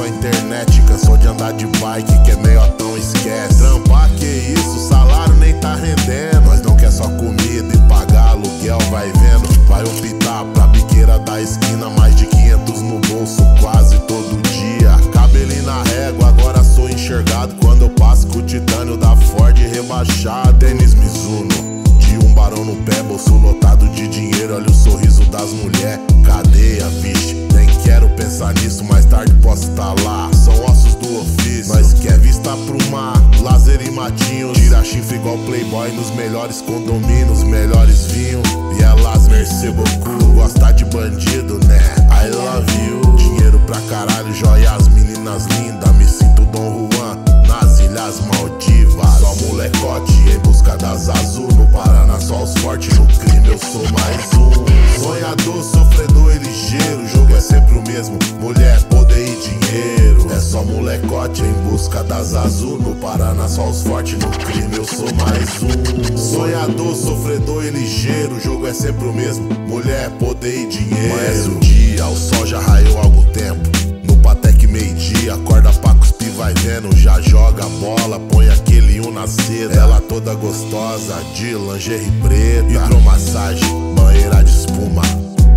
só internet, cansou de andar de bike, que é meiotão, esquece. Trampar, que isso, salário nem tá rendendo. Nós não quer só comida e pagar aluguel, vai vendo. Vai optar pra biqueira da esquina, mais de 500 no bolso quase todo dia. Cabelinho na régua, agora sou enxergado quando eu passo com o titânio da Ford rebaixado. Denis Mizuno, de um barão no pé, bolso lotado de dinheiro, olha o sorriso das mulheres. Cadeia, vixe, nem quero pensar nisso, mais tarde posso estar lá. São ossos do ofício, nós quer vista pro mar, lazer e matinhos. Tira chifre igual Playboy nos melhores condomínios, melhores vinhos. E elas mercê Boku, gosta de bandido, né? I love you. Dinheiro pra caralho, joias, meninas lindas. Me sinto Dom Juan nas ilhas Maldivas. Só molecote em busca das azul. No Paraná só os fortes, no crime eu sou mais um. Sonhador, sofredor e ligeiro, o jogo é sempre o mesmo, mulher, poder e dinheiro. É só molecote em busca das azul. No Paraná só os fortes, no crime eu sou mais um. Sonhador, sofredor e ligeiro, o jogo é sempre o mesmo, mulher, poder e dinheiro. Mas um dia o sol já raiou há algum tempo, no Patec meio-dia, acorda pra cuspir, vai vendo. Já joga bola, põe aquele um na seda. Ela toda gostosa, de lingerie preta. Hidromassagem, banheira de espuma,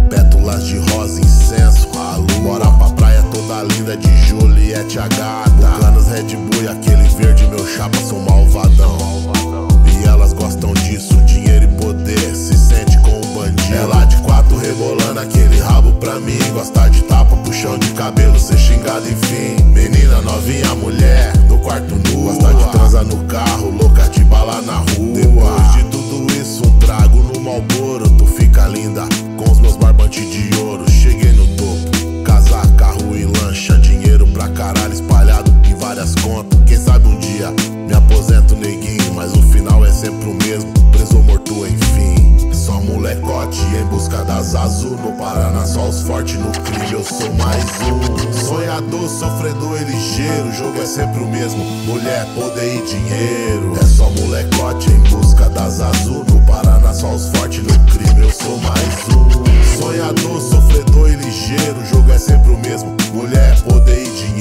pétalas de rosa, incenso, alô. Bora pra praia toda linda de Juliette, a gata. Bucanas, Red Bull e aquele verde, meu chapa, sou malvadão. E elas gostam disso, dinheiro e poder, se sente com um bandido. Ela de quatro rebolando aquele rabo pra mim, gosta de tapa, puxão de cabelo, ser xingado, enfim. Menina novinha, mulher, no quarto nu, gosta de transar no carro, louca de bala na rua. Depois de tudo isso, um trago no Malboro, tu fica linda com os meus barbantes de ouro. Cheguei no topo, casa, carro e lancha, dinheiro pra caralho espalhado em várias contas. Quem sabe um dia me aposento, neguinho, mas o final é sempre o mesmo, preso ou morto, enfim. Só molecote em busca das azul. No Paraná só os fortes, no crime eu sou mais um. Sonhador, sofredor e ligeiro, o jogo é sempre o mesmo, mulher, poder e dinheiro. É só molecote em busca das azul. No Paraná só os fortes, no crime eu sou mais um. Sonhador, sofredor e ligeiro, o jogo é sempre o mesmo, mulher, poder e dinheiro.